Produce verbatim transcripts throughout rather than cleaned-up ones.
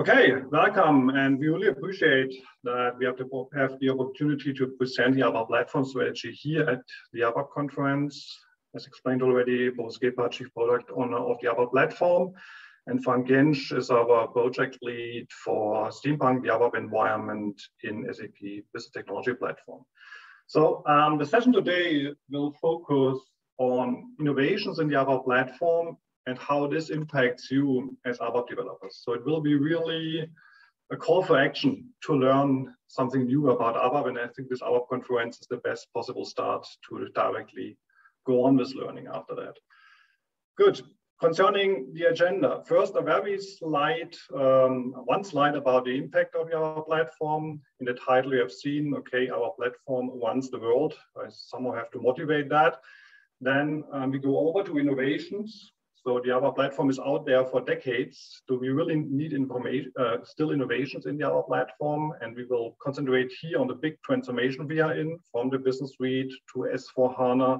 Okay, welcome, and we really appreciate that we have, to have the opportunity to present the ABAP platform strategy here at the ABAP conference. As explained already, Boris Gepa, Chief Product Owner of the ABAP platform, and Frank Gensch is our project lead for Steampunk, the ABAP environment in S A P Business Technology Platform. So um, the session today will focus on innovations in the ABAP platform and how this impacts you as ABAP developers. So it will be really a call for action to learn something new about ABAP, and I think this ABAP conference is the best possible start to directly go on with learning after that. Good, concerning the agenda. First, a very slight, um, one slide about the impact of our platform. In the title you have seen, okay, our platform runs the world. I somehow have to motivate that. Then um, we go over to innovations. So the ABAP platform is out there for decades. So we really need information, uh, still innovations in the ABAP platform, and we will concentrate here on the big transformation we are in, from the Business Suite to S four HANA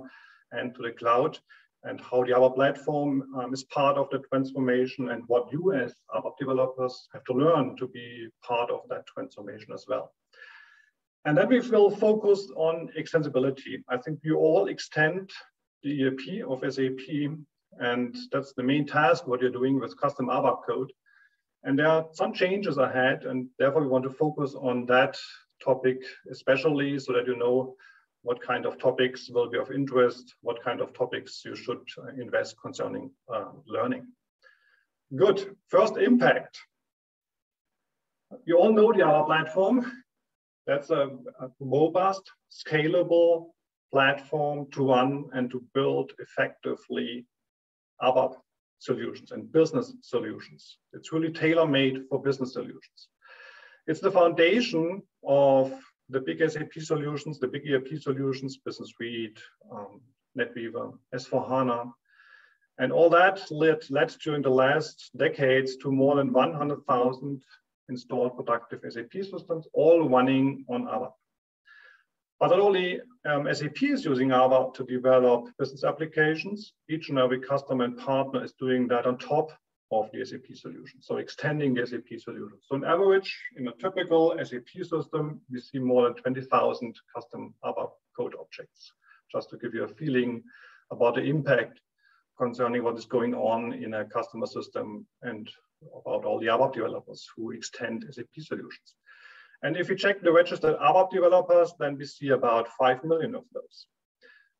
and to the cloud, and how the ABAP platform um, is part of the transformation, and what you as ABAP developers have to learn to be part of that transformation as well. And then we will focus on extensibility. I think we all extend the E R P of S A P, and that's the main task, what you're doing with custom ABAP code. And there are some changes ahead, and therefore we want to focus on that topic especially, so that you know what kind of topics will be of interest, what kind of topics you should invest concerning uh, learning. Good, first, impact. You all know the ABAP platform. That's a, a robust, scalable platform to run and to build effectively ABAP solutions and business solutions. It's really tailor-made for business solutions. It's the foundation of the big S A P solutions, the big E R P solutions, Business Suite, um, NetWeaver, S four HANA, and all that led, led during the last decades to more than one hundred thousand installed productive S A P systems, all running on ABAP. But not only um, S A P is using ABAP to develop business applications, each and every customer and partner is doing that on top of the S A P solution, so extending the S A P solution. So on average, in a typical S A P system, we see more than twenty thousand custom ABAP code objects, just to give you a feeling about the impact concerning what is going on in a customer system and about all the ABAP developers who extend S A P solutions. And if you check the registered ABAP developers, then we see about five million of those.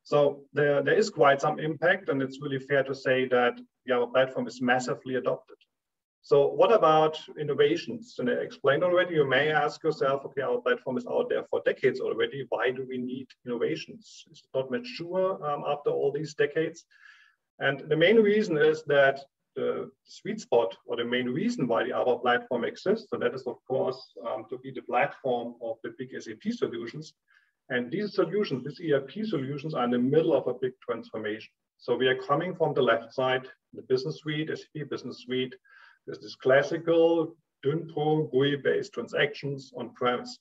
So there, there is quite some impact, and it's really fair to say that the ABAP platform is massively adopted. So what about innovations? And I explained already, you may ask yourself, okay, our platform is out there for decades already. Why do we need innovations? It's not mature um, after all these decades. And the main reason is that the sweet spot, or the main reason why the ABAP platform exists, and that is, of course, um, to be the platform of the big S A P solutions. And these solutions, these E R P solutions, are in the middle of a big transformation. So we are coming from the left side, the Business Suite, S A P Business Suite. There's this classical Dynpro G U I-based transactions on-premise.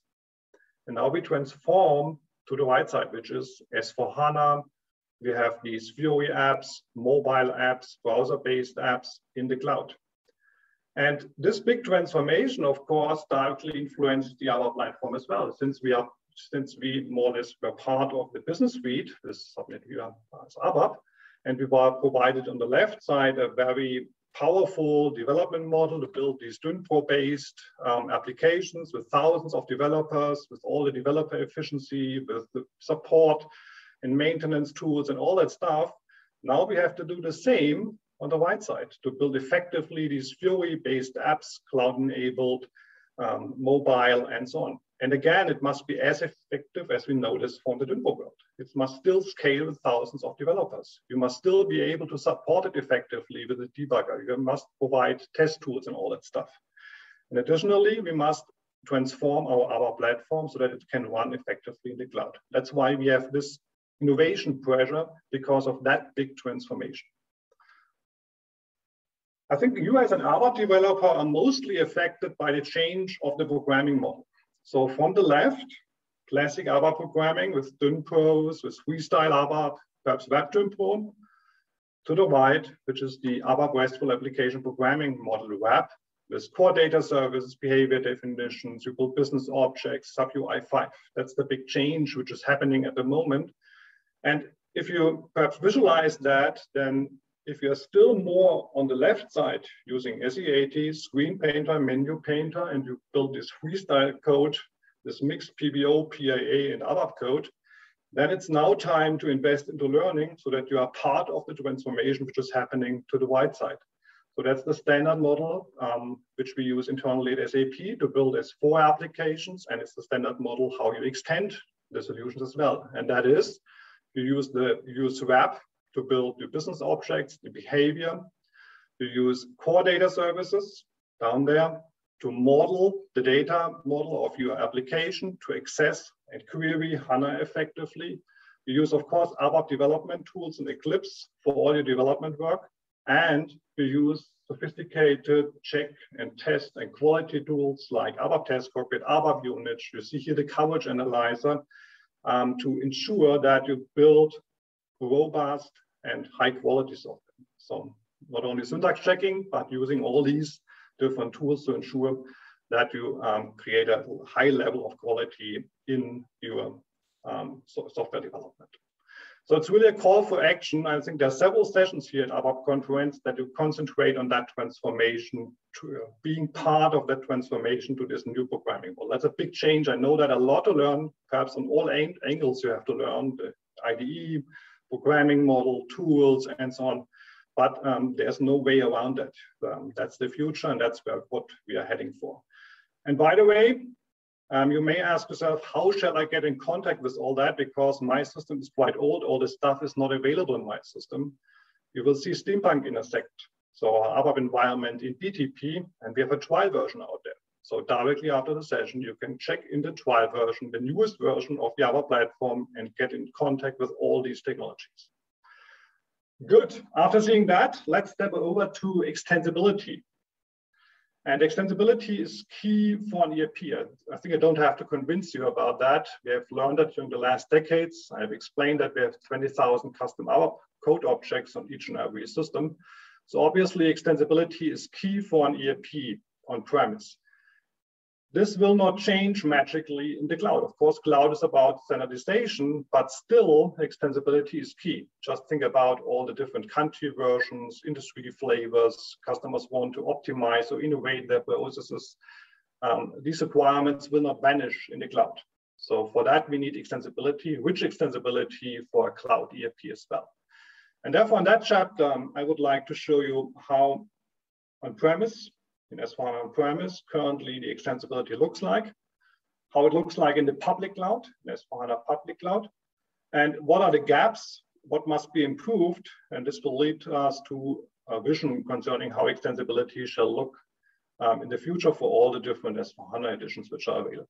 And now we transform to the right side, which is S four HANA. We have these Fiori apps, mobile apps, browser-based apps in the cloud. And this big transformation, of course, directly influences the ABAP platform as well, since we are since we more or less were part of the Business Suite, this NetWeaver as ABAP, and we were provided on the left side a very powerful development model to build these Dynpro-based um, applications with thousands of developers, with all the developer efficiency, with the support and maintenance tools and all that stuff. Now we have to do the same on the right side to build effectively these Fiori-based apps, cloud-enabled, um, mobile, and so on. And again, it must be as effective as we notice from the Dynpro world. It must still scale with thousands of developers. You must still be able to support it effectively with a debugger. You must provide test tools and all that stuff. And additionally, we must transform our ABAP platform so that it can run effectively in the cloud. That's why we have this innovation pressure, because of that big transformation. I think you as an ABAP developer are mostly affected by the change of the programming model. So from the left, classic ABAP programming with Dynpros, with freestyle ABAP, perhaps web Dynpro. To the right, which is the ABAP RESTful Application Programming Model, RAP, There's core data services, behavior definitions, you build business objects, sub U I five. That's the big change which is happening at the moment. And if you perhaps visualize that, then if you're still more on the left side using S E eighty, screen painter, menu painter, and you build this freestyle code, this mixed P B O, P I A, and ABAP code, then it's now time to invest into learning so that you are part of the transformation which is happening to the right side. So that's the standard model um, which we use internally at S A P to build S four applications, and it's the standard model how you extend the solutions as well. And that is, you use the you use RAP to build your business objects, the behavior. You use core data services down there to model the data model of your application to access and query HANA effectively. You use, of course, ABAP development tools in Eclipse for all your development work. And you use sophisticated check and test and quality tools like ABAP Test Cockpit, ABAP Units. You see here the coverage analyzer um, to ensure that you build robust and high quality software. So not only syntax checking, but using all these different tools to ensure that you um, create a high level of quality in your um, so software development. So it's really a call for action. I think there are several sessions here at ABAP Conference that you concentrate on that transformation, to uh, being part of that transformation to this new programming model. That's a big change. I know that a lot to learn, perhaps on all angles you have to learn, the I D E, programming model, tools, and so on. But um, there's no way around that. Um, that's the future, and that's where, what we are heading for. And by the way, um, you may ask yourself, how shall I get in contact with all that? Because my system is quite old. All the stuff is not available in my system. You will see Steampunk in a sec. So our ABAP environment in B T P, and we have a trial version out there. So directly after the session, you can check in the trial version, the newest version of the ABAP platform, and get in contact with all these technologies. Good. After seeing that, let's step over to extensibility. And extensibility is key for an E R P. I think I don't have to convince you about that. We have learned that during the last decades. I've explained that we have twenty thousand custom ABAP code objects on each and every system. So obviously, extensibility is key for an E R P on premise. This will not change magically in the cloud. Of course, cloud is about standardization, but still extensibility is key. Just think about all the different country versions, industry flavors, customers want to optimize or innovate their processes. Um, these requirements will not vanish in the cloud. So for that, we need extensibility, rich extensibility for a cloud E R P as well. And therefore, in that chapter, um, I would like to show you how on-premise, in S four HANA on-premise, currently the extensibility looks like, how it looks like in the public cloud, in S four HANA public cloud, and what are the gaps, what must be improved, and this will lead us to a vision concerning how extensibility shall look um, in the future for all the different S four HANA editions which are available.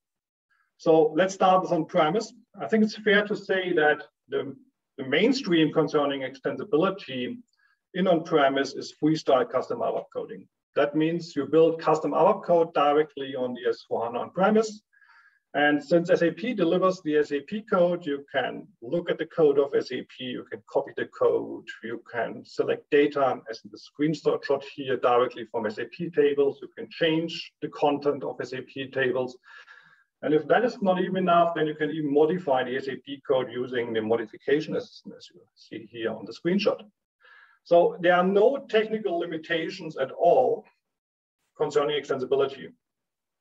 So let's start with on-premise. I think it's fair to say that the, the mainstream concerning extensibility in on-premise is freestyle custom ABAP coding. That means you build custom ABAP code directly on the S four HANA on-premise. And since S A P delivers the S A P code, you can look at the code of S A P, you can copy the code, you can select data as in the screenshot here directly from S A P tables, you can change the content of S A P tables. And if that is not even enough, then you can even modify the S A P code using the modification assistant, as you see here on the screenshot. So there are no technical limitations at all concerning extensibility.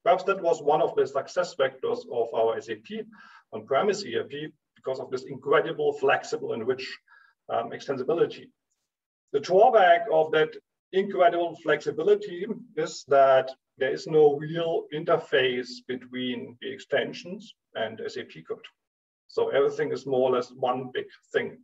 Perhaps that was one of the success factors of our S A P on-premise E R P because of this incredible, flexible, and rich um, extensibility. The drawback of that incredible flexibility is that there is no real interface between the extensions and S A P code. So everything is more or less one big thing.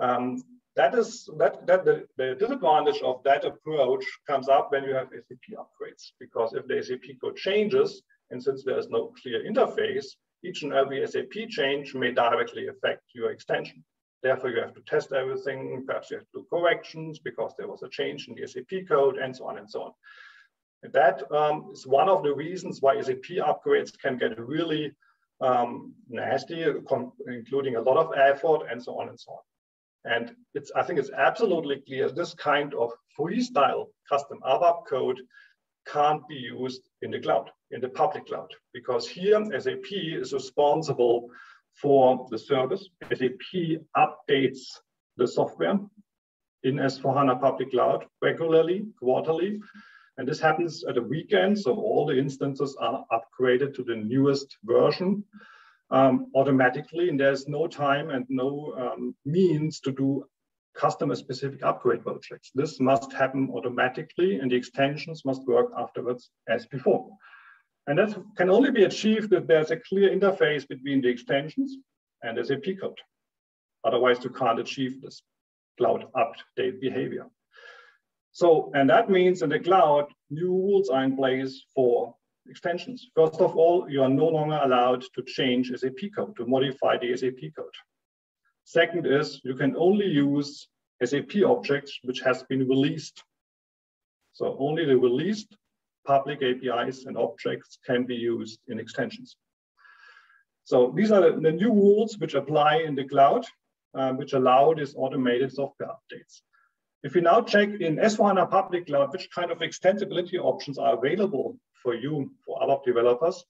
Um, That is that, that the, the disadvantage of that approach comes up when you have S A P upgrades, because if the S A P code changes, and since there is no clear interface, each and every S A P change may directly affect your extension. Therefore, you have to test everything, perhaps you have to do corrections because there was a change in the S A P code, and so on and so on. And that um, is one of the reasons why S A P upgrades can get really um, nasty, including a lot of effort, and so on and so on. And it's, I think it's absolutely clear this kind of freestyle custom ABAP code can't be used in the cloud, in the public cloud, because here S A P is responsible for the service. S A P updates the software in S four HANA public cloud regularly, quarterly, and this happens at a weekend, so all the instances are upgraded to the newest version um, automatically, and there's no time and no um, means to do customer-specific upgrade projects. This must happen automatically, and the extensions must work afterwards as before. And that can only be achieved if there's a clear interface between the extensions and S A P code. Otherwise, you can't achieve this cloud update behavior. So, and that means in the cloud, new rules are in place for extensions. First of all, you are no longer allowed to change S A P code, to modify the S A P code. Second is, you can only use S A P objects which has been released. So only the released public A P Is and objects can be used in extensions. So these are the new rules which apply in the cloud, uh, which allow these automated software updates. If you now check in S four HANA public cloud, which kind of extensibility options are available for you, for ABAP developers,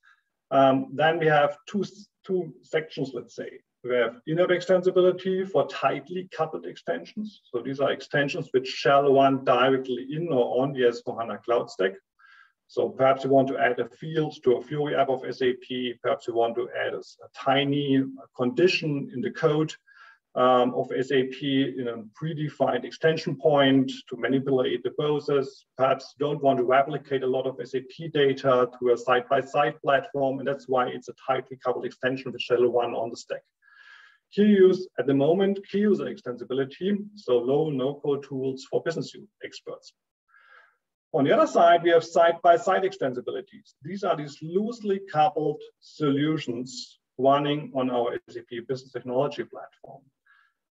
um, then we have two, two sections, let's say. We have in-app extensibility for tightly coupled extensions. So these are extensions which shall run directly in or on the S four HANA cloud stack. So perhaps you want to add a field to a Fiori app of S A P. Perhaps you want to add a, a tiny condition in the code um, of S A P in a predefined extension point to manipulate the process. Perhaps you don't want to replicate a lot of S A P data to a side-by-side platform. And that's why it's a tightly coupled extension which shall run on the stack. Key use at the moment, key user extensibility, so low, no-code tools for business experts. On the other side, we have side-by-side extensibilities. These are these loosely coupled solutions running on our S A P Business Technology Platform.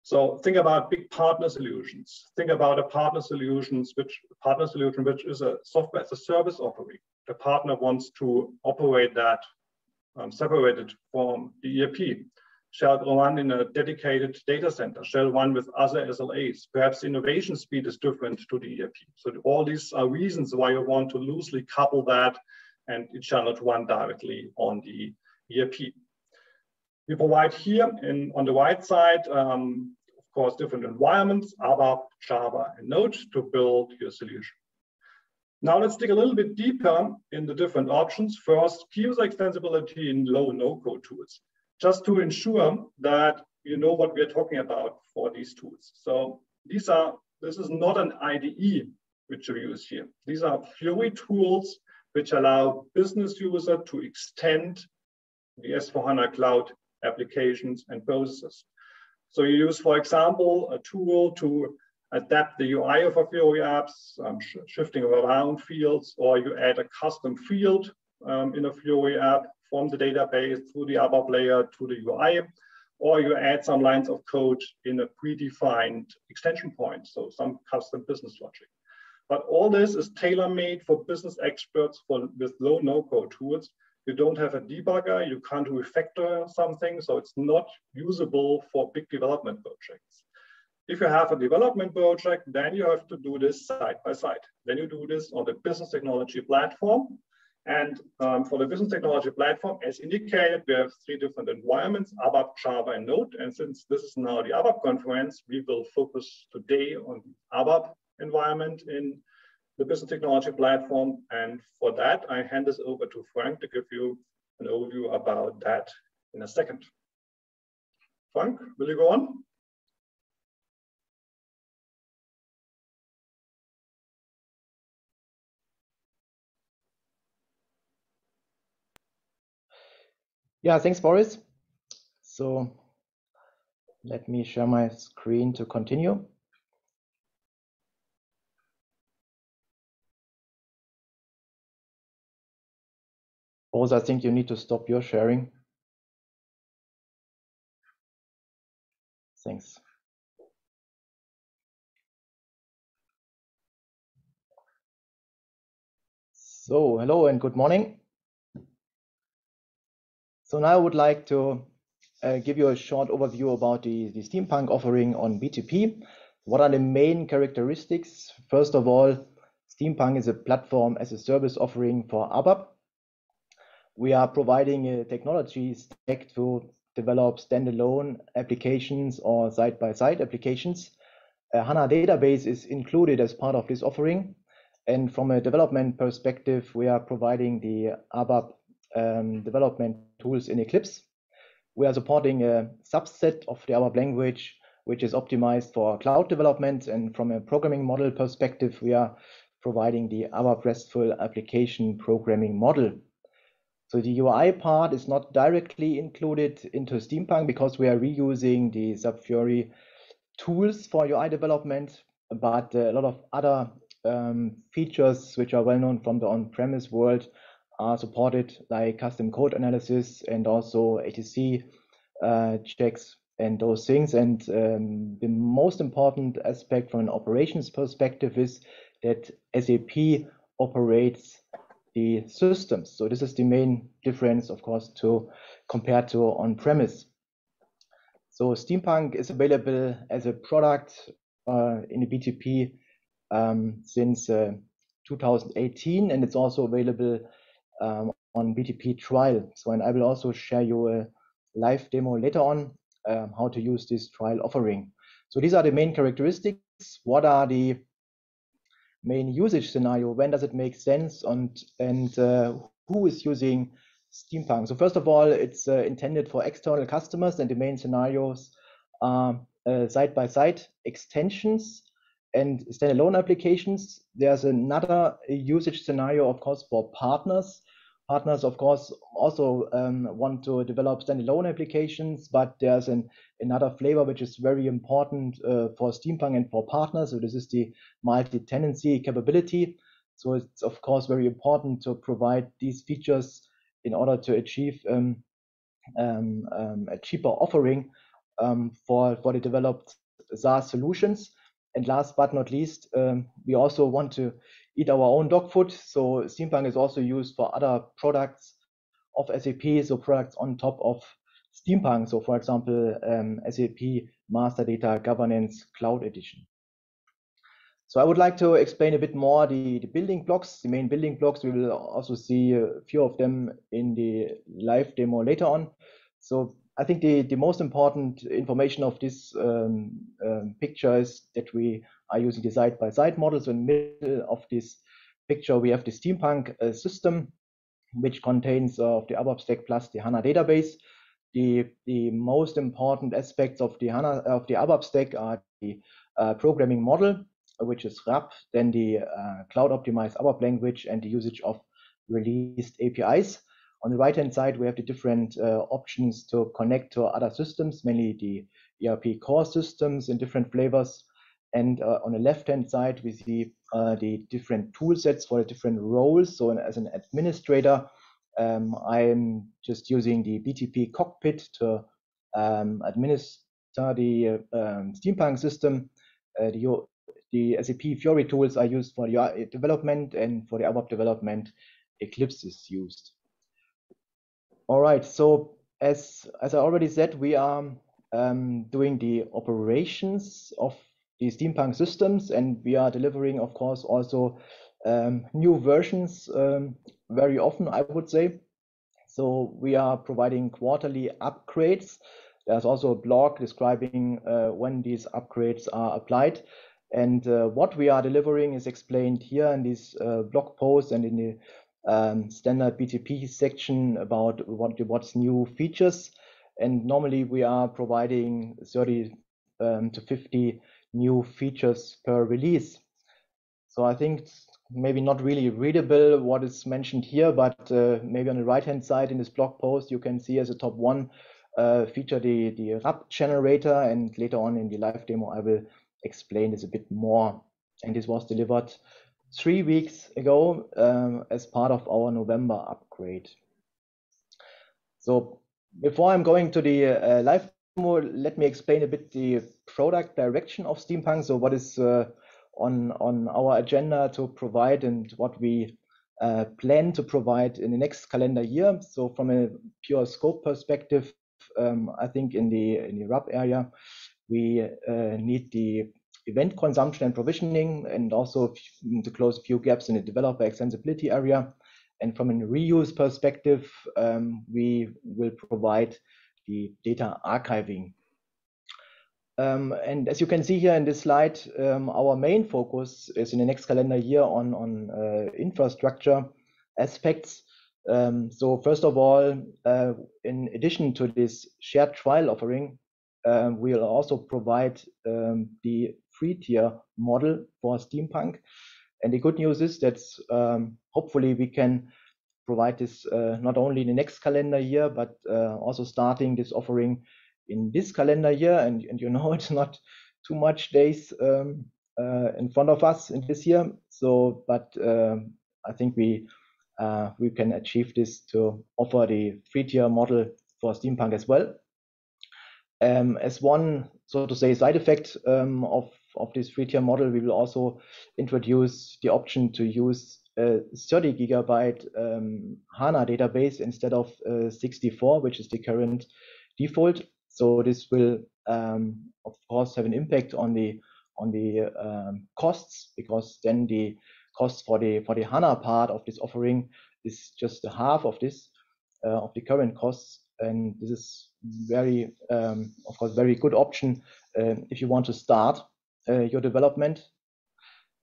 So think about big partner solutions. Think about a partner solutions, which partner solution, which is a software as a service offering. The partner wants to operate that um, separated from the E R P. Shall run in a dedicated data center, shall run with other S L As. Perhaps innovation speed is different to the E R P. So all these are reasons why you want to loosely couple that, and it shall not run directly on the E R P. We provide here in, on the right side, um, of course, different environments, ABAP, Java, and Node to build your solution. Now let's dig a little bit deeper in the different options. First, key user extensibility in low and no-code tools, just to ensure that you know what we're talking about for these tools. So these are, this is not an I D E which we use here. These are Fiori tools which allow business user to extend the S four HANA cloud applications and processes. So you use, for example, a tool to adapt the U I of a Fiori apps, um, sh shifting around fields, or you add a custom field um, in a Fiori app, from the database through the ABAP layer to the U I, or you add some lines of code in a predefined extension point, so some custom business logic. But all this is tailor-made for business experts for, with low no-code tools. You don't have a debugger, you can't refactor something, so it's not usable for big development projects. If you have a development project, then you have to do this side by side. Then you do this on the business technology platform. And um, for the business technology platform, as indicated, we have three different environments, ABAP, Java, and Node. And since this is now the ABAP conference, we will focus today on the ABAP environment in the business technology platform. And for that, I hand this over to Frank to give you an overview about that in a second. Frank, will you go on? Yeah, thanks, Boris. So let me share my screen to continue. Also, I think you need to stop your sharing. Thanks. So hello and good morning. So now I would like to uh, give you a short overview about the, the Steampunk offering on B T P. What are the main characteristics? First of all, Steampunk is a platform as a service offering for A B A P. We are providing a technology stack to develop standalone applications or side-by-side applications. A HANA database is included as part of this offering. And from a development perspective, we are providing the A B A P um, development tools in Eclipse. We are supporting a subset of the A B A P language, which is optimized for cloud development. And from a programming model perspective, we are providing the A B A P RESTful application programming model. So the U I part is not directly included into Steampunk because we are reusing the S A P Fiori tools for U I development, but a lot of other um, features which are well known from the on-premise world are supported, like custom code analysis and also A T C uh, checks and those things. And um, the most important aspect from an operations perspective is that S A P operates the systems. So this is the main difference, of course, to compared to on-premise. So Steampunk is available as a product uh, in the B T P um, since uh, two thousand eighteen, and it's also available um, on B T P trial. So, and I will also share you a live demo later on um, how to use this trial offering. So these are the main characteristics. What are the main usage scenario? When does it make sense? And, and uh, who is using Steampunk? So first of all, it's uh, intended for external customers, and the main scenarios are uh, side-by-side extensions and standalone applications. There's another usage scenario, of course, for partners. Partners, of course, also um, want to develop standalone applications, but there's an, another flavor which is very important uh, for Steampunk and for partners. So this is the multi-tenancy capability. So it's, of course, very important to provide these features in order to achieve um, um, um, a cheaper offering um, for, for the developed SaaS solutions. And last but not least, um, we also want to eat our own dog food. So Steampunk is also used for other products of S A P, so products on top of Steampunk. So for example, um, S A P Master Data Governance Cloud Edition. So I would like to explain a bit more the, the building blocks, the main building blocks. We will also see a few of them in the live demo later on. So I think the, the most important information of this um, um, picture is that we are using the side-by-side model. So in the middle of this picture, we have the Steampunk uh, system, which contains uh, of the A B A P stack plus the HANA database. The, the most important aspects of the HANA of the A B A P stack are the uh, programming model, which is RAP, then the uh, cloud-optimized A B A P language, and the usage of released A P Is. On the right-hand side, we have the different uh, options to connect to other systems, mainly the E R P core systems in different flavors. And uh, on the left-hand side, we see uh, the different tool sets for the different roles. So as an administrator, um, I'm just using the B T P cockpit to um, administer the uh, um, Steampunk system. Uh, the, the S A P Fiori tools are used for the U I development, and for the A B A P development, Eclipse is used. All right, so as, as I already said, we are um, doing the operations of the Steampunk systems, and we are delivering, of course, also um, new versions um, very often, I would say. So we are providing quarterly upgrades. There's also a blog describing uh, when these upgrades are applied. And uh, what we are delivering is explained here in these uh, blog posts and in the Um, standard B T P section about what what's new features. And normally we are providing thirty um, to fifty new features per release. So I think it's maybe not really readable what is mentioned here, but uh, maybe on the right hand side in this blog post you can see as a top one uh, feature the, the RAP generator, and later on in the live demo I will explain this a bit more. And this was delivered three weeks ago um, as part of our November upgrade. So before I'm going to the uh, live demo, let me explain a bit the product direction of Steampunk. So what is uh, on, on our agenda to provide, and what we uh, plan to provide in the next calendar year. So from a pure scope perspective, um, I think in the, in the RAP area, we uh, need the event consumption and provisioning, and also to close a few gaps in the developer extensibility area. And from a reuse perspective, um, we will provide the data archiving. Um, and as you can see here in this slide, um, our main focus is in the next calendar year on, on uh, infrastructure aspects. Um, so first of all, uh, in addition to this shared trial offering, uh, we'll also provide um, the free tier model for Steampunk. And the good news is that um, hopefully we can provide this uh, not only in the next calendar year, but uh, also starting this offering in this calendar year. And, and you know, it's not too much days um, uh, in front of us in this year. So, but uh, I think we uh, we can achieve this to offer the free tier model for Steampunk as well. Um, as one, so to say, side effect um, of of this free tier model, we will also introduce the option to use a thirty gigabyte um, HANA database instead of uh, sixty-four, which is the current default. So this will, um, of course, have an impact on the on the um, costs, because then the costs for the for the HANA part of this offering is just a half of this uh, of the current costs, and this is very, um, of course, very good option uh, if you want to start uh, your development.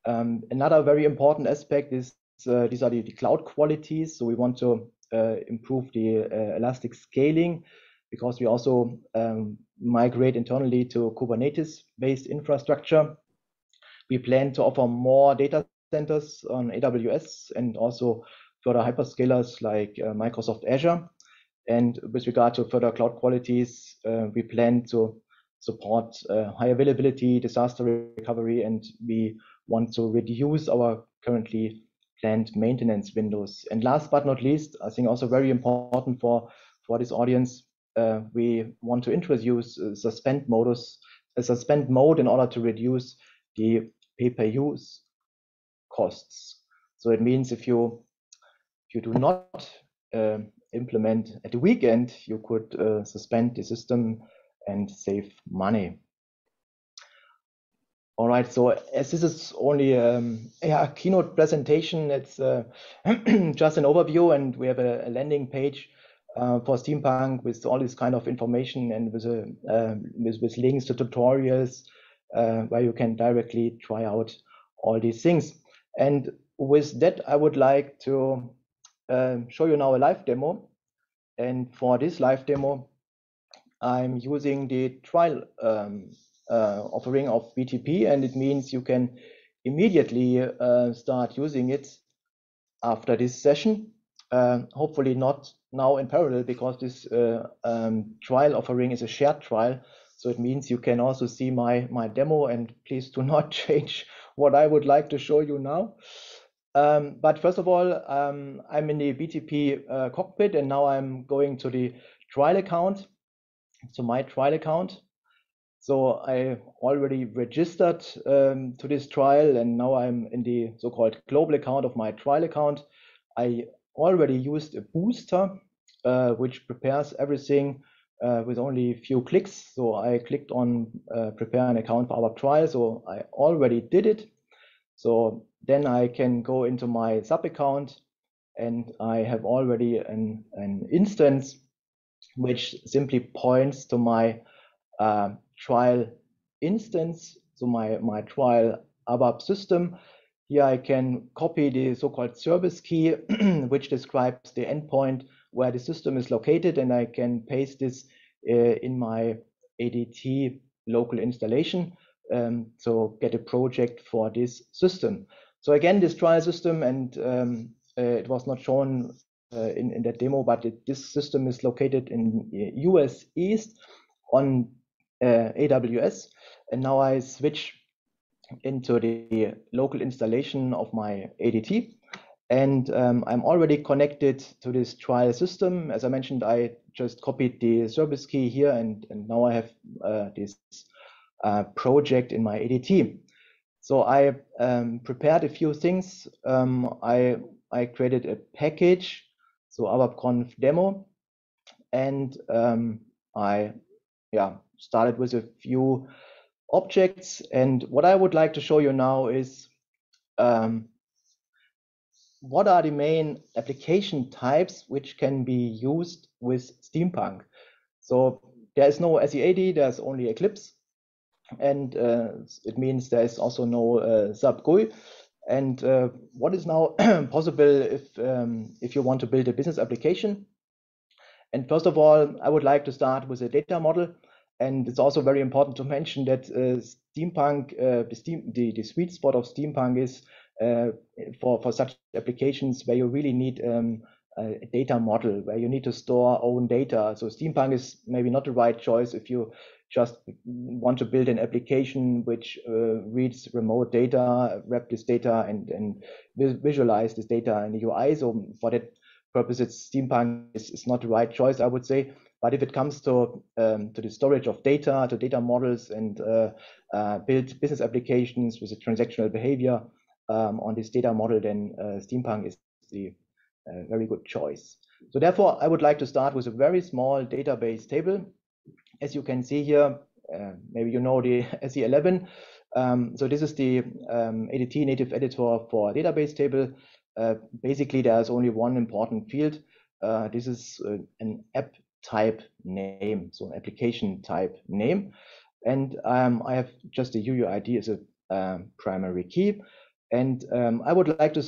Um, another very important aspect is uh, these are the, the cloud qualities. So we want to uh, improve the uh, elastic scaling, because we also um, migrate internally to Kubernetes-based infrastructure. We plan to offer more data centers on A W S and also further hyperscalers like uh, Microsoft Azure. And with regard to further cloud qualities, uh, we plan to support uh, high availability, disaster recovery, and we want to reduce our currently planned maintenance windows. And last but not least, I think also very important for, for this audience, Uh, we want to introduce uh, suspend modus, a suspend mode in order to reduce the pay-per-use costs. So it means if you if you do not uh, implement at the weekend, you could uh, suspend the system and save money. All right. So as this is only um, a keynote presentation, it's uh, just an overview, and we have a, a landing page Uh, for Steampunk with all this kind of information and with, a, uh, with, with links to tutorials uh, where you can directly try out all these things. And with that, I would like to uh, show you now a live demo. And for this live demo, I'm using the trial um, uh, offering of B T P, and it means you can immediately uh, start using it after this session. Uh, hopefully not now in parallel, because this uh, um, trial offering is a shared trial. So it means you can also see my, my demo, and please do not change what I would like to show you now. Um, but first of all, um, I'm in the B T P uh, cockpit, and now I'm going to the trial account, to my trial account. So I already registered um, to this trial, and now I'm in the so-called global account of my trial account. I already used a booster, uh, which prepares everything uh, with only a few clicks. So I clicked on uh, prepare an account for our trial. So I already did it. So then I can go into my sub account, and I have already an, an instance which simply points to my uh, trial instance. So my, my trial ABAP system. Here I can copy the so-called service key, which describes the endpoint where the system is located, and I can paste this uh, in my A D T local installation um, to get a project for this system. So again, this trial system, and um, uh, it was not shown uh, in, in that demo, but it, this system is located in U S East on uh, A W S, and now I switch into the local installation of my A D T, and um, I'm already connected to this trial system. As I mentioned, I just copied the service key here, and, and now I have uh, this uh, project in my A D T. So I um, prepared a few things. Um, I, I created a package, so ABAPConf demo, and um, I yeah started with a few objects. And what I would like to show you now is um, what are the main application types which can be used with Steampunk. So there is no S E eighty, there's only Eclipse, and uh, it means there is also no uh, S A P G U I. And uh, what is now possible if um, if you want to build a business application? And first of all, I would like to start with a data model. And it's also very important to mention that uh, Steampunk, uh, the, Steam, the, the sweet spot of Steampunk is uh, for, for such applications where you really need um, a data model, where you need to store own data. So Steampunk is maybe not the right choice if you just want to build an application which uh, reads remote data, wrap this data, and, and visualize this data in the U I. So for that purpose, it's Steampunk is, is not the right choice, I would say. But if it comes to um, to the storage of data, to data models, and uh, uh, build business applications with a transactional behavior um, on this data model, then uh, Steampunk is the uh, very good choice. So therefore, I would like to start with a very small database table. As you can see here, uh, maybe you know the S E eleven. Um, so this is the um, A D T native editor for database table. Uh, basically, there is only one important field. Uh, this is uh, an app type name, so an application type name, and um, I have just the U U I D as a uh, primary key. And um, I would like to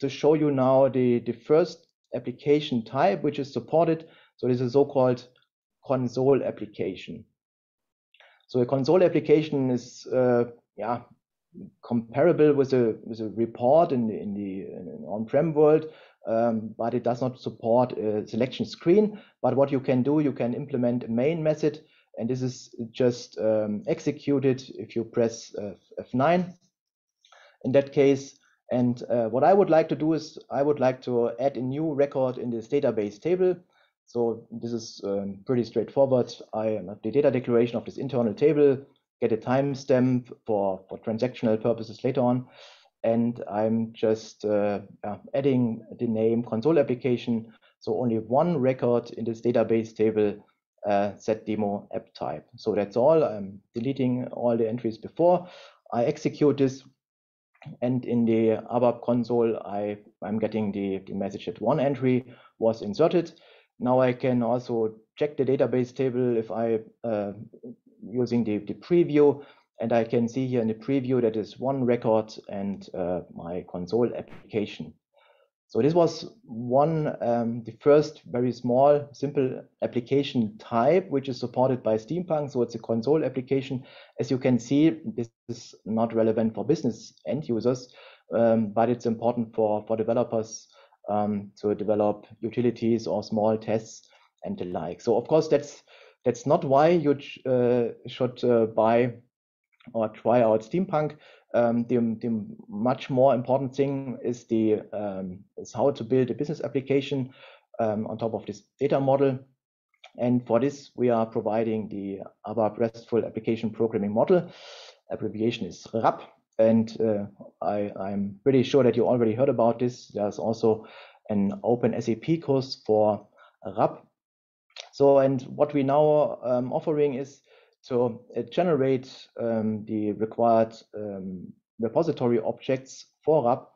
to show you now the the first application type which is supported. So this is a so-called console application. So a console application is uh, yeah comparable with a with a report in the in the, the on-prem world. Um, but it does not support a selection screen. But what you can do, you can implement a main method, and this is just um, executed if you press uh, F nine in that case. And uh, what I would like to do is I would like to add a new record in this database table. So this is um, pretty straightforward. I have the data declaration of this internal table, get a timestamp for, for transactional purposes later on. And I'm just uh, adding the name console application. So only one record in this database table, uh, set demo app type. So that's all. I'm deleting all the entries before. I execute this. And in the ABAP console, I, I'm getting the, the message that one entry was inserted. Now I can also check the database table if I uh, using the, the preview. And I can see here in the preview that is one record and uh, my console application. So this was one, um, the first very small, simple application type, which is supported by Steampunk. So it's a console application. As you can see, this is not relevant for business end users, um, but it's important for, for developers um, to develop utilities or small tests and the like. So of course, that's, that's not why you uh, should uh, buy or try out Steampunk. Um, the, the much more important thing is the um, is how to build a business application um, on top of this data model. And for this, we are providing the ABAP RESTful Application Programming Model. Abbreviation is RAP. And uh, I, I'm pretty sure that you already heard about this. There's also an open S A P course for RAP. So, and what we now um, offering is to generate um, the required um, repository objects for RAP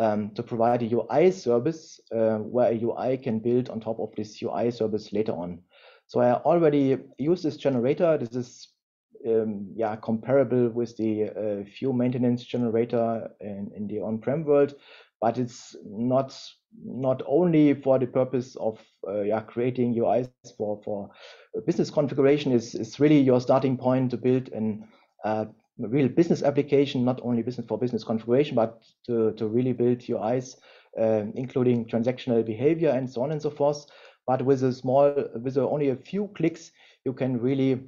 um, to provide a U I service uh, where a U I can build on top of this U I service later on. So I already use this generator. This is um, yeah comparable with the uh, view maintenance generator in, in the on-prem world, but it's not not only for the purpose of uh, yeah, creating U Is for, for business configuration. Is, is really your starting point to build an uh, real business application, not only business for business configuration, but to, to really build U Is, uh, including transactional behavior and so on and so forth. But with a small, with only a few clicks, you can really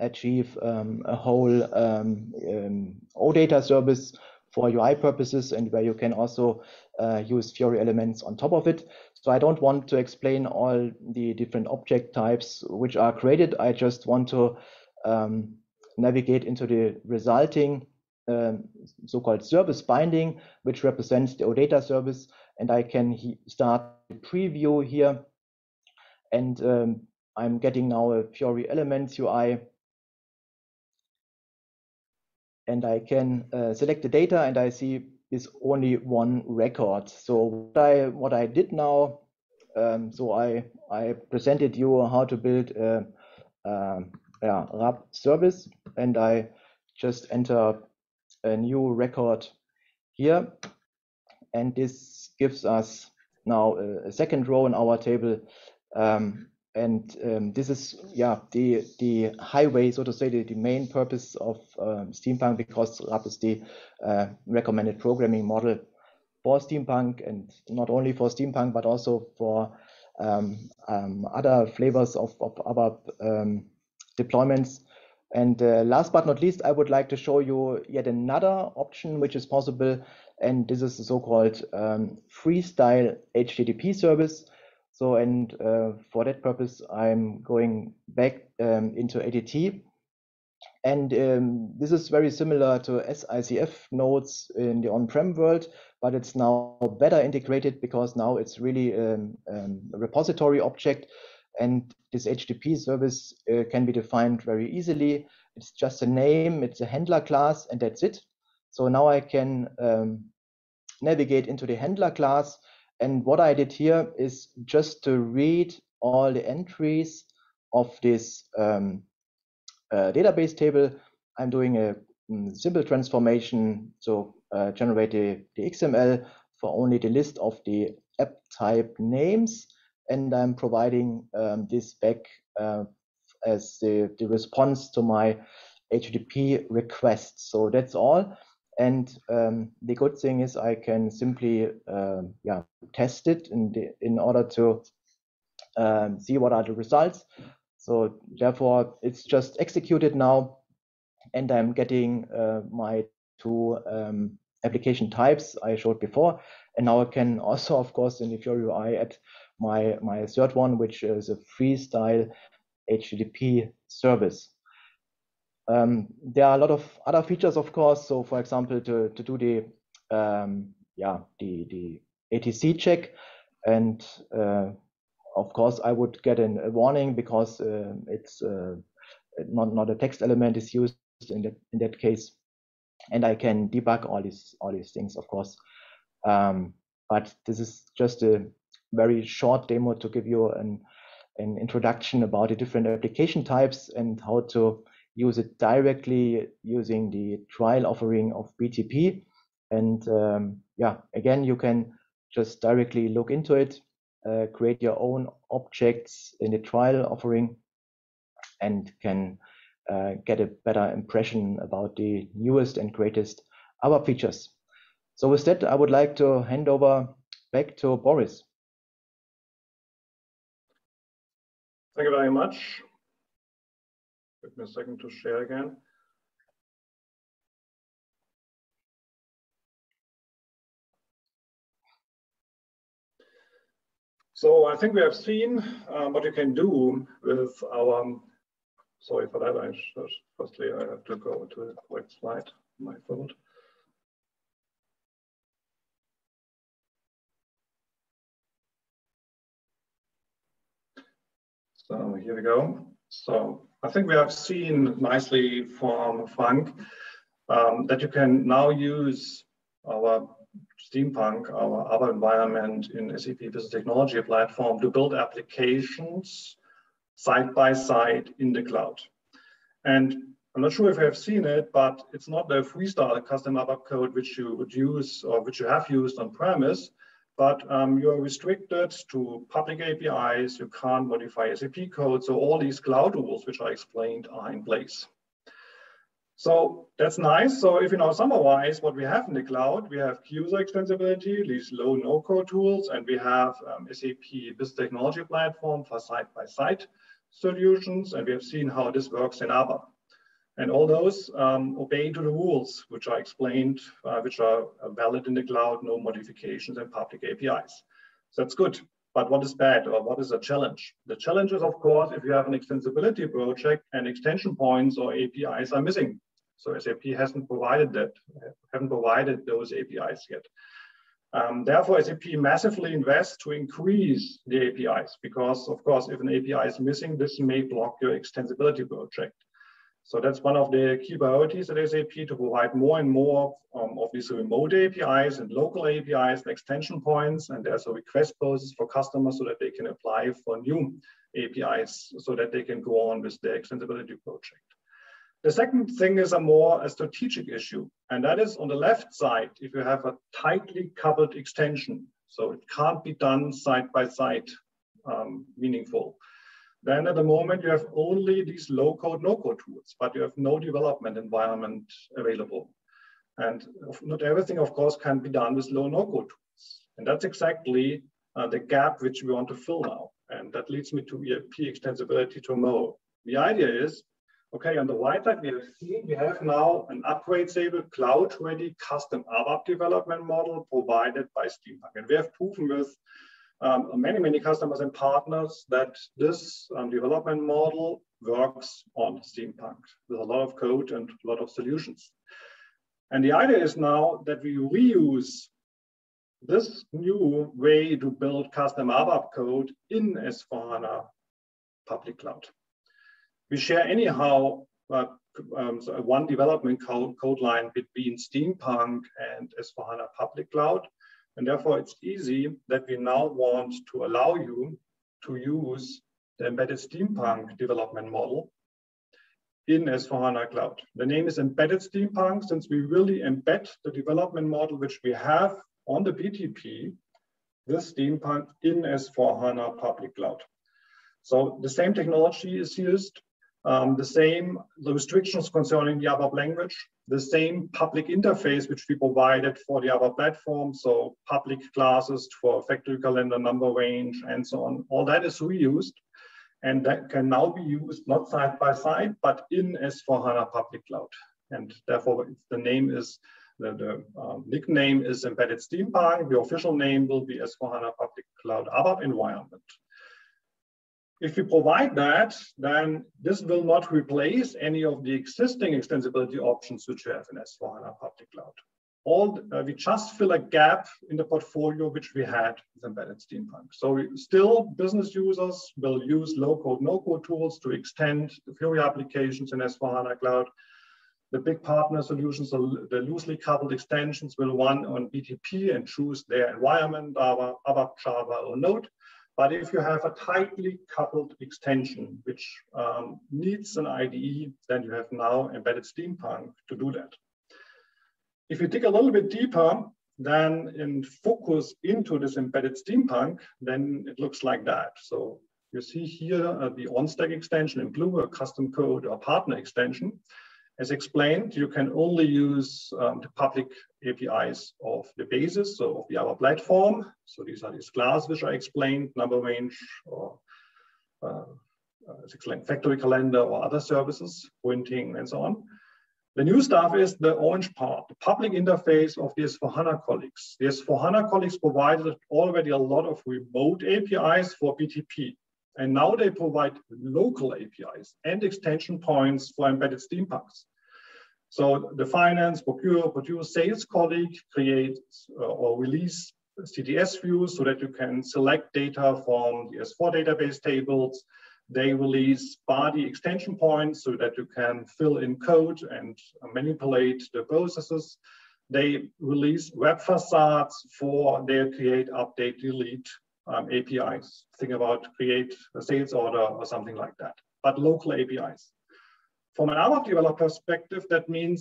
achieve um, a whole um, um, OData service for U I purposes, and where you can also uh, use Fiori elements on top of it. So I don't want to explain all the different object types which are created. I just want to um, navigate into the resulting um, so-called service binding, which represents the OData service. And I can he start the preview here. And um, I'm getting now a Fiori elements U I. and I can uh, select the data, and I see is only one record. So what I what I did now, um, so I I presented you how to build a, a yeah, R A P service, and I just enter a new record here, and this gives us now a, a second row in our table. Um, and um, this is yeah the the highway, so to say, the, the main purpose of um, Steampunk, because R A P is the uh, recommended programming model for Steampunk, and not only for Steampunk but also for um, um, other flavors of, of ABAP um, deployments. And uh, last but not least, I would like to show you yet another option which is possible, and this is the so-called um, freestyle H T T P service. So, and uh, for that purpose, I'm going back um, into A D T. And um, this is very similar to S I C F nodes in the on-prem world, but it's now better integrated because now it's really um, um, a repository object. And this H T T P service uh, can be defined very easily. It's just a name, it's a handler class, and that's it. So now I can um, navigate into the handler class. And what I did here is just to read all the entries of this um, uh, database table. I'm doing a um, simple transformation, so uh, generate the, the X M L for only the list of the app type names. And I'm providing um, this back uh, as the, the response to my H T T P request. So that's all. And um, the good thing is I can simply uh, yeah, test it in, the, in order to um, see what are the results. So therefore, it's just executed now, and I'm getting uh, my two um, application types I showed before. And now I can also, of course, in the Fiori U I add my, my third one, which is a freestyle H T T P service. Um, there are a lot of other features, of course. So, for example, to, to do the um, yeah the the A T C check, and uh, of course I would get an, a warning because uh, it's uh, not not a text element is used in that in that case, and I can debug all these all these things, of course. Um, but this is just a very short demo to give you an an introduction about the different application types and how to use it directly using the trial offering of B T P. And um, yeah, again, you can just directly look into it, uh, create your own objects in the trial offering, and can uh, get a better impression about the newest and greatest ABAP features. So with that, I would like to hand over back to Boris. Thank you very much. Give me a second to share again. So I think we have seen uh, what you can do with our, um, sorry for that, I should, firstly I have to go to the correct slide, my fault. So here we go. So I think we have seen nicely from Frank um, that you can now use our Steampunk, our ABAP environment in S A P Business Technology Platform to build applications side by side in the cloud. And I'm not sure if you have seen it, but it's not the freestyle custom ABAP code which you would use or which you have used on premise, but um, you are restricted to public A P Is, you can't modify S A P code, so all these cloud rules which I explained are in place. So that's nice. So if you now summarize what we have in the cloud, we have user extensibility, these low no-code tools, and we have um, S A P Business Technology Platform for side-by-side solutions, and we have seen how this works in ABAP. And all those um, obey to the rules, which I explained, uh, which are valid in the cloud, no modifications and public A P Is. So that's good. But what is bad, or what is a challenge? The challenge is, of course, if you have an extensibility project and extension points or A P Is are missing. So S A P hasn't provided that, haven't provided those A P Is yet. Um, therefore, S A P massively invests to increase the A P Is because, of course, if an A P I is missing, this may block your extensibility project. So that's one of the key priorities at S A P, to provide more and more um, of these remote A P Is and local A P Is and extension points. And there's a request process for customers so that they can apply for new A P Is so that they can go on with their extensibility project. The second thing is a more a strategic issue. And that is on the left side, if you have a tightly coupled extension, so it can't be done side by side um, meaningful. Then at the moment, you have only these low-code, no-code tools, but you have no development environment available. And not everything, of course, can be done with low no-code tools. And that's exactly uh, the gap which we want to fill now. And that leads me to E R P extensibility tomorrow. The idea is, okay, on the right side, we have seen we have now an upgrade-stable, cloud-ready, custom ABAP development model provided by Steampunk. And we have proven with Um, many, many customers and partners that this um, development model works on Steampunk with a lot of code and a lot of solutions. And the idea is now that we reuse this new way to build custom ABAP code in S four HANA public cloud. We share anyhow uh, um, so one development code, code line between Steampunk and S four HANA public cloud. And therefore, it's easy that we now want to allow you to use the embedded Steampunk development model in S four HANA Cloud. The name is embedded Steampunk, since we really embed the development model which we have on the B T P with Steampunk in S four HANA public cloud. So the same technology is used, um, the same the restrictions concerning the ABAP language, the same public interface which we provided for the ABAP platform, so public classes for factory calendar, number range, and so on. All that is reused, and that can now be used not side by side, but in S four HANA public cloud. And therefore, the name is the, the um, nickname is embedded Steampunk. The official name will be S four HANA public cloud ABAP environment. If we provide that, then this will not replace any of the existing extensibility options which we have in S four HANA public cloud. All uh, we just fill a gap in the portfolio which we had with embedded Steampunk. So we, still business users will use low-code, no-code tools to extend the Fiori applications in S four HANA cloud. The big partner solutions, the loosely coupled extensions, will run on B T P and choose their environment, ABAP, Java, or Node. But if you have a tightly coupled extension, which um, needs an I D E, then you have now embedded Steampunk to do that. If you dig a little bit deeper, then in focus into this embedded Steampunk, then it looks like that. So you see here uh, the on-stack extension in blue, a custom code or partner extension. As explained, you can only use um, the public A P Is of the basis, so of the ABAP platform. So these are these classes which I explained, number range, or uh, uh, factory calendar, or other services, printing, and so on. The new stuff is the orange part, the public interface of the S four HANA colleagues. The S four HANA colleagues provided already a lot of remote A P Is for B T P. And now they provide local A P Is and extension points for embedded Steampunks. So the finance, procure, produce, sales colleague creates or release C D S views so that you can select data from the S four database tables. They release body extension points so that you can fill in code and manipulate the processes. They release web facades for their create, update, delete Um, A P Is, think about create a sales order or something like that, but local A P Is. From an ABAP developer perspective, that means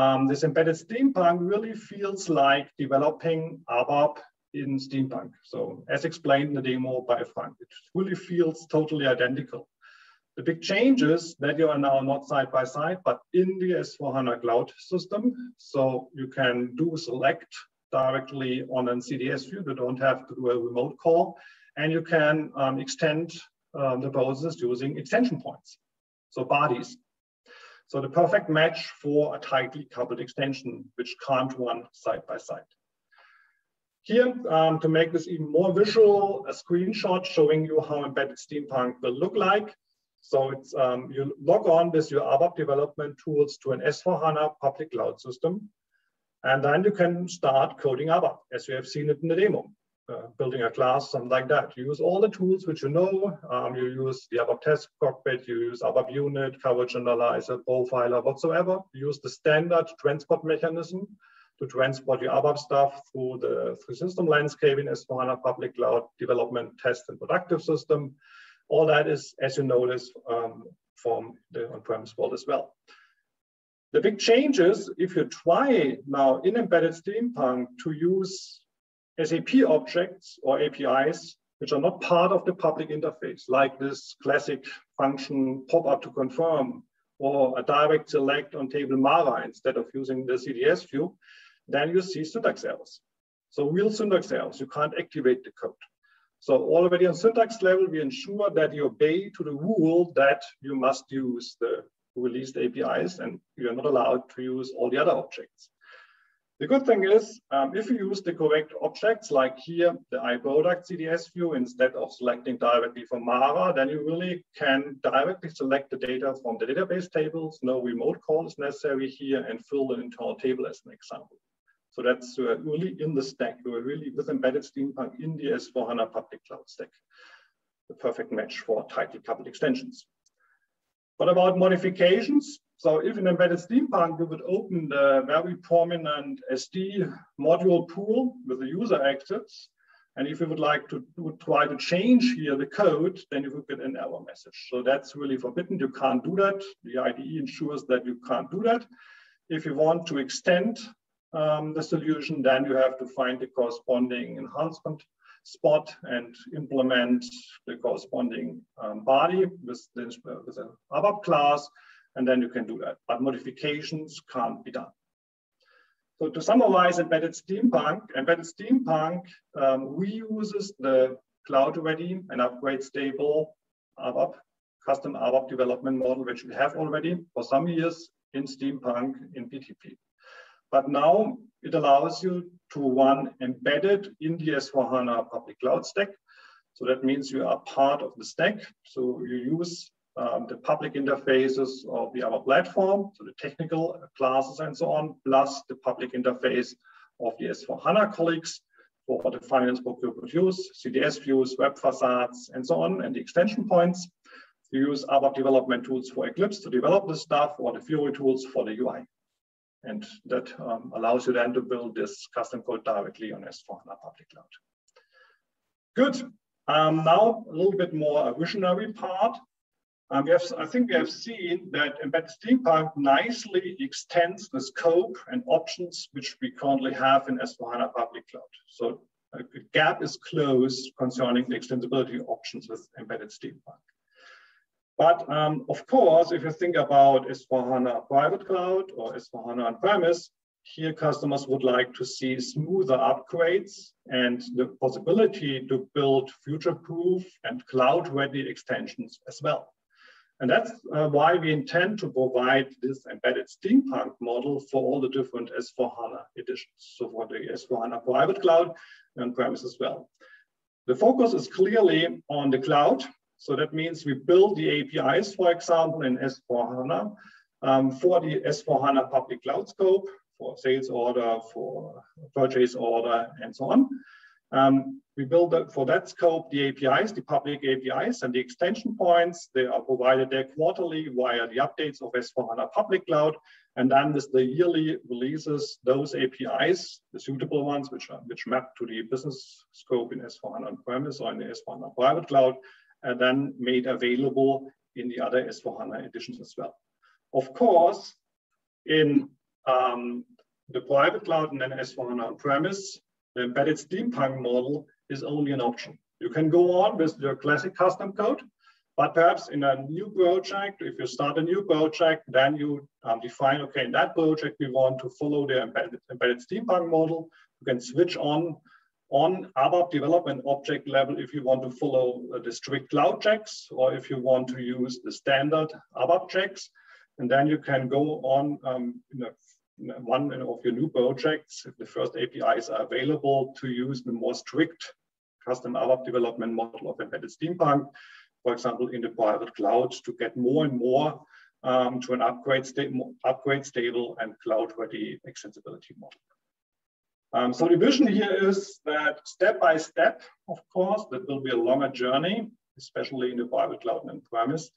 um, this embedded Steampunk really feels like developing ABAP in Steampunk. So as explained in the demo by Frank, it really feels totally identical. The big change is that you are now not side by side, but in the S four HANA cloud system. So you can do select directly on a C D S view. You don't have to do a remote call, and you can um, extend um, the process using extension points, so bodies. So the perfect match for a tightly coupled extension, which can't run side by side. Here, um, to make this even more visual, a screenshot showing you how embedded Steampunk will look like. So it's, um, you log on with your ABAP development tools to an S four HANA public cloud system. And then you can start coding ABAP, as you have seen it in the demo. uh, building a class, something like that. You use all the tools which you know. Um, you use the ABAP test cockpit, you use ABAP unit, coverage analyzer, profiler, whatsoever. You use the standard transport mechanism to transport your ABAP stuff through the through system landscape in S four HANA public cloud development, test, and productive system. All that is, as you notice, um, from the on-premise world as well. The big change is, if you try now in embedded Steampunk to use S A P objects or A P Is, which are not part of the public interface, like this classic function pop-up to confirm, or a direct select on table MARA instead of using the C D S view, then you see syntax errors. So real syntax errors, you can't activate the code. So already on syntax level, we ensure that you obey to the rule that you must use the released A P Is and you're not allowed to use all the other objects. The good thing is, um, if you use the correct objects, like here, the iProduct C D S view, instead of selecting directly from MARA, then you really can directly select the data from the database tables. No remote call is necessary here, and fill the internal table as an example. So that's uh, really in the stack. We're really with embedded Steampunk in the S four HANA public cloud stack. The perfect match for tightly coupled extensions. What about modifications? So if in embedded Steampunk, we would open the very prominent S D module pool with the user exits. And if we would like to would try to change here the code, then you would get an error message. So that's really forbidden. You can't do that. The I D E ensures that you can't do that. If you want to extend um, the solution, then you have to find the corresponding enhancement spot and implement the corresponding um, body with, the, with an ABAP class. And then you can do that, but modifications can't be done. So to summarize embedded Steampunk, embedded Steampunk um, reuses the cloud-ready and upgrade-stable ABAP, custom ABAP development model, which we have already for some years in Steampunk in P T P. But now it allows you to run embedded in the S four HANA public cloud stack. So that means you are part of the stack. So you use Um, the public interfaces of the ABAP platform, so the technical classes and so on, plus the public interface of the S four HANA colleagues for the finance procurement views, C D S views, web facades, and so on, and the extension points. You use ABAP development tools for Eclipse to develop the stuff, or the Fiori tools for the U I. And that um, allows you then to build this custom code directly on S four HANA public cloud. Good. Um, now a little bit more a visionary part. Um, we have, I think we have seen that embedded Steampunk nicely extends the scope and options which we currently have in S four HANA public cloud. So a gap is closed concerning the extensibility options with embedded Steampunk. But um, of course, if you think about S four HANA private cloud or S four HANA on-premise, here customers would like to see smoother upgrades and the possibility to build future-proof and cloud-ready extensions as well. And that's uh, why we intend to provide this embedded Steampunk model for all the different S four HANA editions. So for the S four HANA private cloud and premise as well. The focus is clearly on the cloud. So that means we build the A P Is, for example, in S four HANA um, for the S four HANA public cloud scope, for sales order, for purchase order, and so on. Um, we build the, for that scope the A P Is, the public A P Is, and the extension points. They are provided there quarterly via the updates of S four HANA public cloud, and then with the yearly releases, those A P Is, the suitable ones, which are, which map to the business scope in S four HANA on-premise or in the S four HANA private cloud, and then made available in the other S four HANA editions as well. Of course, in um, the private cloud and then S four HANA on-premise, the embedded Steampunk model is only an option. You can go on with your classic custom code, but perhaps in a new project, if you start a new project, then you um, define, okay, in that project, we want to follow the embedded, embedded Steampunk model. You can switch on on ABAP development object level if you want to follow uh, the strict cloud checks, or if you want to use the standard ABAP checks. And then you can go on um, in a one of your new projects, if the first A P Is are available, to use the more strict custom ABAP development model of embedded Steampunk, for example, in the private cloud, to get more and more um, to an upgrade, sta upgrade stable and cloud-ready extensibility model. Um, so the vision here is that step by step, of course, that will be a longer journey, especially in the private cloud and premise.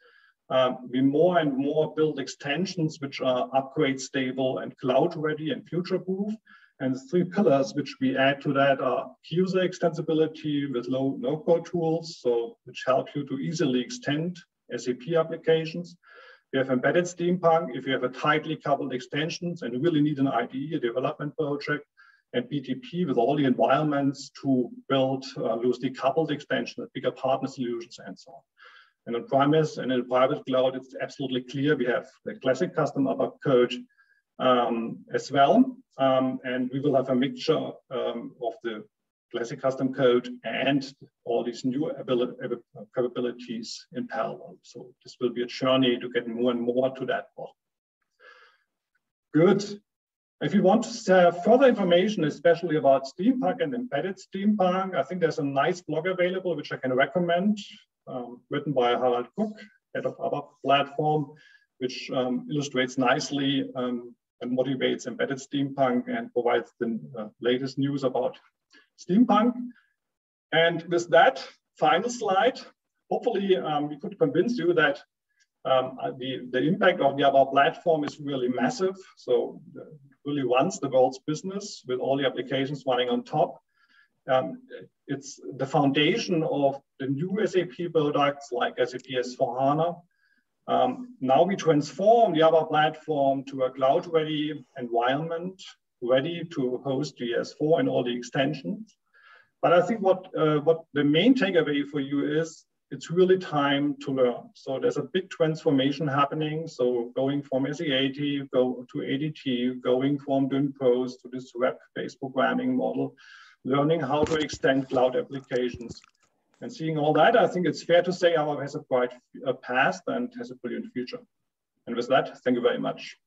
Um, we more and more build extensions which are upgrade stable and cloud ready and future proof. And the three pillars which we add to that are user extensibility with low no code tools, so which help you to easily extend S A P applications. We have embedded Steampunk if you have a tightly coupled extensions and you really need an I D E, a development project, and B T P with all the environments to build uh, loosely coupled extension, bigger partner solutions, and so on. And on premise and in the private cloud, it's absolutely clear we have the classic custom ABAP code um, as well. Um, and we will have a mixture um, of the classic custom code and all these new ability, capabilities in parallel. So this will be a journey to get more and more to that model. Good. If you want to have further information, especially about Steampunk and embedded Steampunk, I think there's a nice blog available, which I can recommend, um, written by Harald Cook, head of ABAP platform, which um, illustrates nicely um, and motivates embedded Steampunk and provides the uh, latest news about Steampunk. And with that final slide, hopefully um, we could convince you that um, the, the impact of the ABAP platform is really massive. So uh, really runs the world's business with all the applications running on top. Um, it's the foundation of the new S A P products like S A P S four HANA. Um, now we transform the ABAP platform to a cloud-ready environment, ready to host the S four and all the extensions. But I think what, uh, what the main takeaway for you is, it's really time to learn. So there's a big transformation happening. So going from S E eighty go to A D T, going from Dynpro to this web-based programming model, learning how to extend cloud applications. And seeing all that, I think it's fair to say ABAP has a bright past and has a brilliant future. And with that, thank you very much.